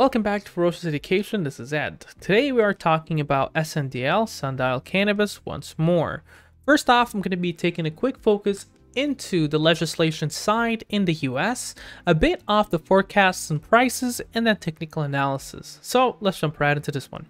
Welcome back to Ferocious Education, this is Ed. Today we are talking about SNDL, Sundial Cannabis, once more. First off, I'm going to be taking a quick focus into the legislation side in the US, a bit off the forecasts and prices, and then technical analysis. So let's jump right into this one.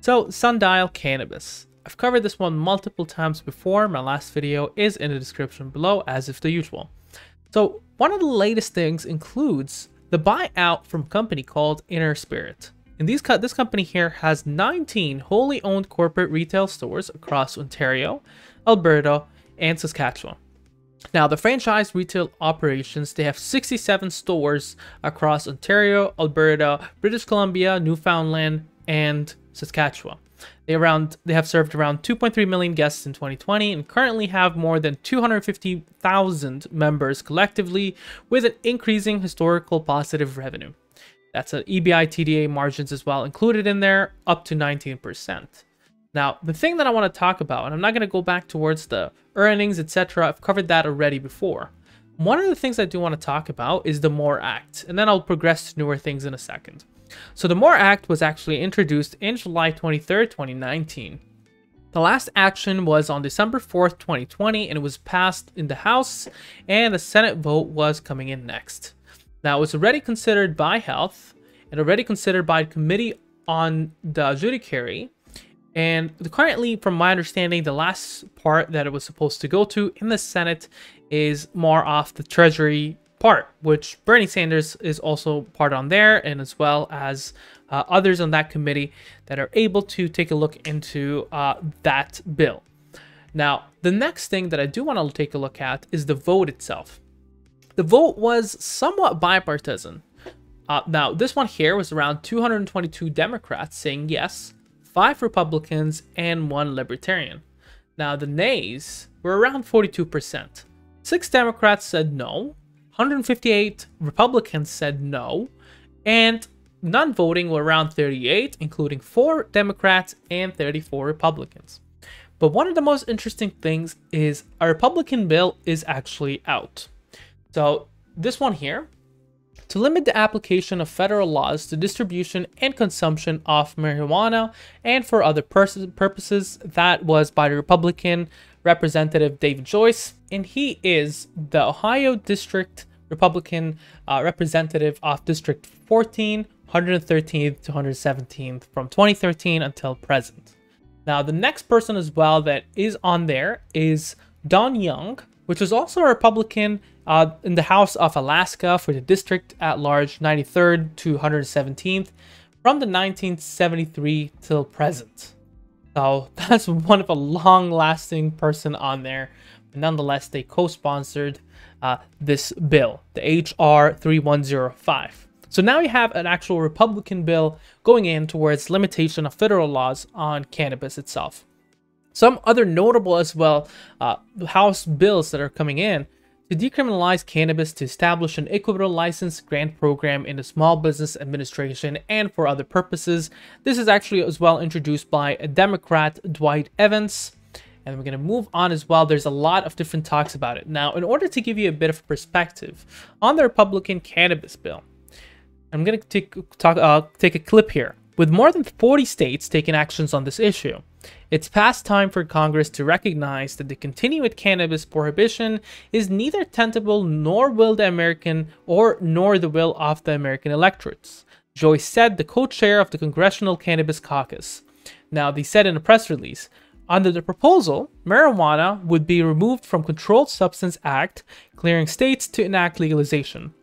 So Sundial Cannabis. I've covered this one multiple times before, my last video is in the description below as if the usual. So one of the latest things includes the buyout from a company called Inner Spirit. And this company here has 19 wholly owned corporate retail stores across Ontario, Alberta, and Saskatchewan. Now, the franchise retail operations, they have 67 stores across Ontario, Alberta, British Columbia, Newfoundland, and Saskatchewan. They have served around 2.3 million guests in 2020 and currently have more than 250,000 members collectively, with an increasing historical positive revenue. That's an EBITDA margins as well included in there, up to 19%. Now, the thing that I want to talk about, and I'm not going to go back towards the earnings, etc. I've covered that already before. One of the things I do want to talk about is the MORE Act, and then I'll progress to newer things in a second. So the MORE Act was actually introduced in July 23, 2019. The last action was on December 4th, 2020, and it was passed in the House, and the Senate vote was coming in next. Now, it was already considered by Health and already considered by Committee on the Judiciary, and currently, from my understanding, the last part that it was supposed to go to in the Senate is more off the Treasury part, which Bernie Sanders is also part on there, and as well as others on that committee that are able to take a look into that bill. Now, the next thing that I do want to take a look at is the vote itself. The vote was somewhat bipartisan. Now, this one here was around 222 Democrats saying yes, 5 Republicans, and 1 Libertarian. Now, the nays were around 42%. 6 Democrats said no, 158 Republicans said no, and non-voting were around 38, including 4 Democrats and 34 Republicans. But one of the most interesting things is a Republican bill is actually out. So this one here, to limit the application of federal laws to distribution and consumption of marijuana and for other purposes, that was by the Republican Representative David Joyce, and he is the Ohio District Republican representative of District 14, 113th to 117th from 2013 until present. Now, the next person as well that is on there is Don Young, which is also a Republican in the House of Alaska for the district at large, 93rd to 117th from the 1973 till present. So that's one of a long-lasting person on there. But nonetheless, they co-sponsored this bill, the HR 3105. So now you have an actual Republican bill going in towards limitation of federal laws on cannabis itself. Some other notable as well House bills that are coming in to decriminalize cannabis, to establish an equitable license grant program in the Small Business Administration and for other purposes. This is actually as well introduced by a Democrat, Dwight Evans. And we're going to move on as well. There's a lot of different talks about it. Now, in order to give you a bit of perspective on the Republican cannabis bill, I'm going to take a clip here. With more than 40 states taking actions on this issue, it's past time for Congress to recognize that the continued cannabis prohibition is neither tenable nor the will of the American electorates, Joyce said, the co-chair of the Congressional Cannabis Caucus. Now, they said in a press release, under the proposal, marijuana would be removed from Controlled Substances Act, clearing states to enact legalization.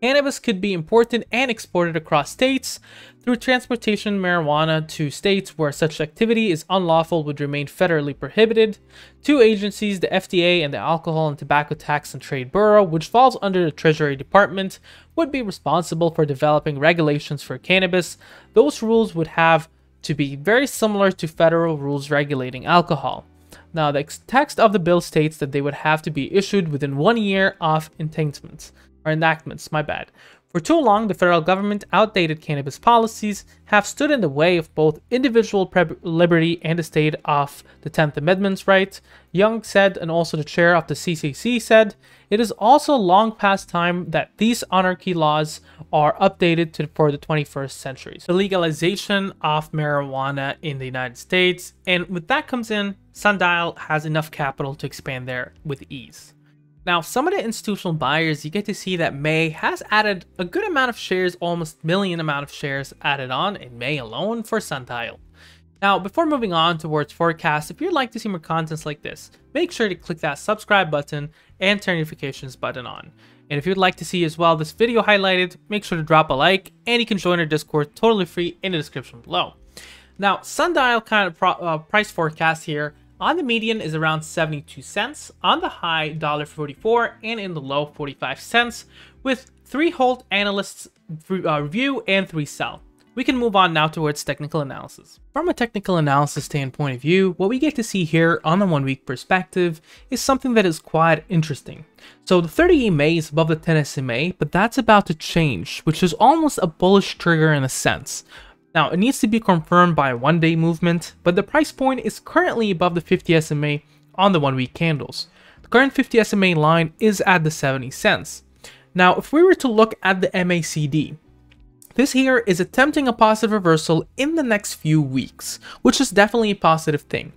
Cannabis could be imported and exported across states. Through transportation, marijuana to states where such activity is unlawful would remain federally prohibited. Two agencies, the FDA and the Alcohol and Tobacco Tax and Trade Bureau, which falls under the Treasury Department, would be responsible for developing regulations for cannabis. Those rules would have to be very similar to federal rules regulating alcohol. Now, the text of the bill states that they would have to be issued within 1 year of enactments, For too long, the federal government outdated cannabis policies have stood in the way of both individual liberty and the state of the 10th Amendment's right, Young said, and also the chair of the CCC said. It is also long past time that these anarchy laws are updated for the 21st century. The legalization of marijuana in the United States, and with that comes in, Sundial has enough capital to expand there with ease. Now, some of the institutional buyers, you get to see that May has added a good amount of shares, almost million amount of shares added on in May alone for Sundial. Now, before moving on towards forecasts, if you'd like to see more contents like this, make sure to click that subscribe button and turn notifications button on. And if you'd like to see as well this video highlighted, make sure to drop a like, and you can join our Discord totally free in the description below. Now, Sundial kind of price forecast here. On the median is around 72 cents, on the high $1.44, and in the low 45 cents, with 3 hold analysts review and 3 sell. We can move on now towards technical analysis. From a technical analysis standpoint of view, what we get to see here on the 1-week perspective is something that is quite interesting. So the 30 EMA is above the 10 SMA, but that's about to change, which is almost a bullish trigger in a sense. Now, it needs to be confirmed by a one-day movement, but the price point is currently above the 50 SMA on the one-week candles. The current 50 SMA line is at the 70 cents. Now, if we were to look at the MACD, this here is attempting a positive reversal in the next few weeks, which is definitely a positive thing.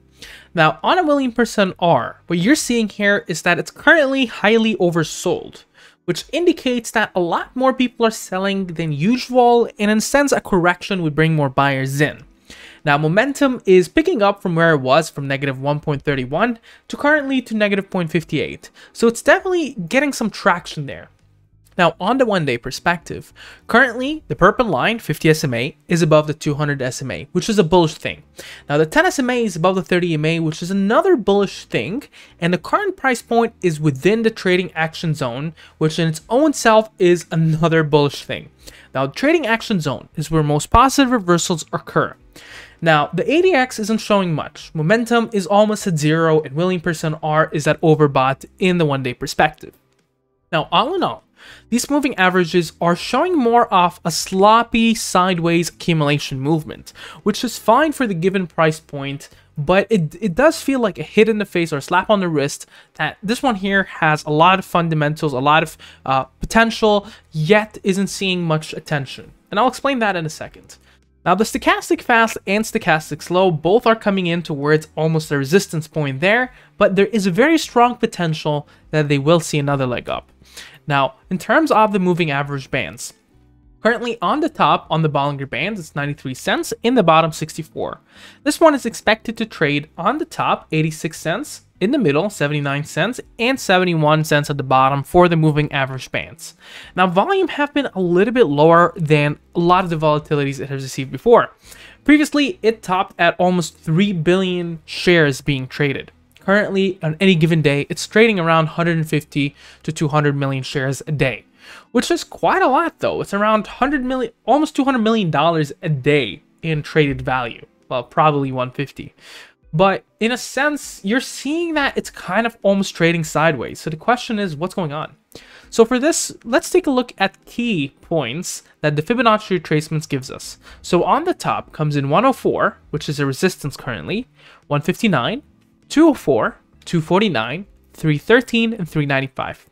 Now, on a Williams percent R, what you're seeing here is that it's currently highly oversold, which indicates that a lot more people are selling than usual, and in a sense, a correction would bring more buyers in. Now, momentum is picking up from where it was, from negative 1.31 to currently to negative 0.58. So it's definitely getting some traction there. Now, on the one-day perspective, currently, the purple line, 50 SMA, is above the 200 SMA, which is a bullish thing. Now, the 10 SMA is above the 30 EMA, which is another bullish thing, and the current price point is within the trading action zone, which in its own self is another bullish thing. Now, the trading action zone is where most positive reversals occur. Now, the ADX isn't showing much. Momentum is almost at zero, and Williams percent R is at overbought in the one-day perspective. Now, all in all, these moving averages are showing more of a sloppy sideways accumulation movement, which is fine for the given price point, but it does feel like a hit in the face or a slap on the wrist that this one here has a lot of fundamentals, a lot of potential, yet isn't seeing much attention. And I'll explain that in a second. Now, the stochastic fast and stochastic slow both are coming in towards almost a resistance point there, but there is a very strong potential that they will see another leg up. Now, in terms of the moving average bands, currently on the top on the Bollinger bands, it's 93 cents, in the bottom 64. This one is expected to trade on the top 86 cents, in the middle 79 cents, and 71 cents at the bottom for the moving average bands. Now, volume have been a little bit lower than a lot of the volatilities it has received before. Previously, it topped at almost 3 billion shares being traded. Currently, on any given day, it's trading around 150 to 200 million shares a day, which is quite a lot though. It's around 100 million, almost $200 million a day in traded value. Well, probably 150. But in a sense, you're seeing that it's kind of almost trading sideways. So the question is, what's going on? So for this, let's take a look at key points that the Fibonacci retracements gives us. So on the top comes in 104, which is a resistance currently, 159, 204, 249, 313, and 395.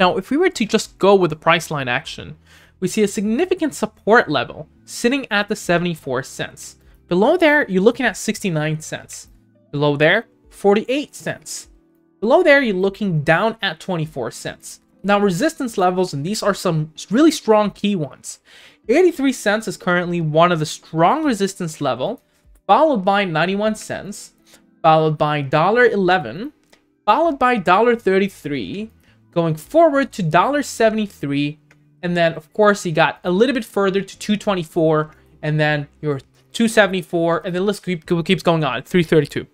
Now, if we were to just go with the price line action, we see a significant support level sitting at the 74 cents. Below there, you're looking at 69 cents. Below there, 48 cents. Below there, you're looking down at 24 cents. Now, resistance levels, and these are some really strong key ones. 83 cents is currently one of the strong resistance level, followed by 91 cents. Followed by $1.11, followed by $1.33, going forward to $1.73, and then of course you got a little bit further to $2.24, and then your $2.74, and the list keeps going on, $3.32.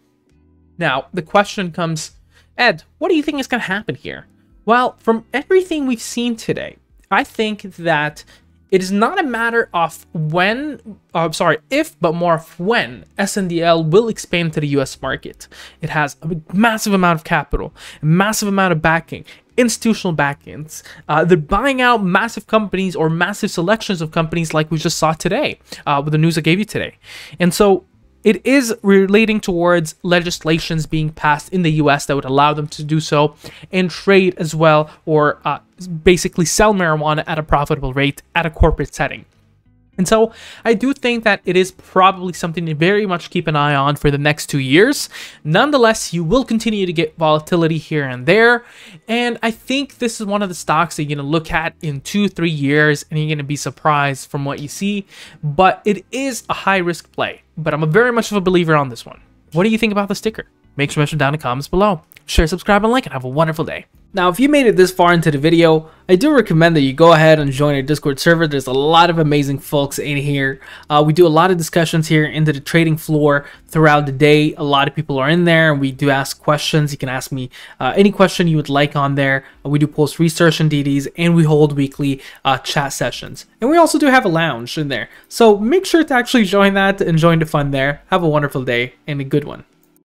Now the question comes, Ed, what do you think is going to happen here? Well, from everything we've seen today, I think that it is not a matter of if, but more of when SNDL will expand to the US market. It has a massive amount of capital, a massive amount of backing, institutional backings. They're buying out massive companies or massive selections of companies like we just saw today with the news I gave you today. And so it is relating towards legislations being passed in the US that would allow them to do so and trade as well, or basically sell marijuana at a profitable rate at a corporate setting. And so I do think that it is probably something to very much keep an eye on for the next 2 years. Nonetheless, you will continue to get volatility here and there. And I think this is one of the stocks that you're going to look at in 2-3 years and you're going to be surprised from what you see. But it is a high risk play. But I'm a very much of a believer on this one. What do you think about the ticker? Make sure to mention down in the comments below. Share, subscribe, and like, and have a wonderful day. Now, if you made it this far into the video, I do recommend that you go ahead and join our Discord server. There's a lot of amazing folks in here. We do a lot of discussions here into the trading floor throughout the day. A lot of people are in there, and we do ask questions. You can ask me any question you would like on there. We do post research and DDs, and we hold weekly chat sessions. And we also do have a lounge in there. So make sure to actually join that and join the fun there. Have a wonderful day and a good one.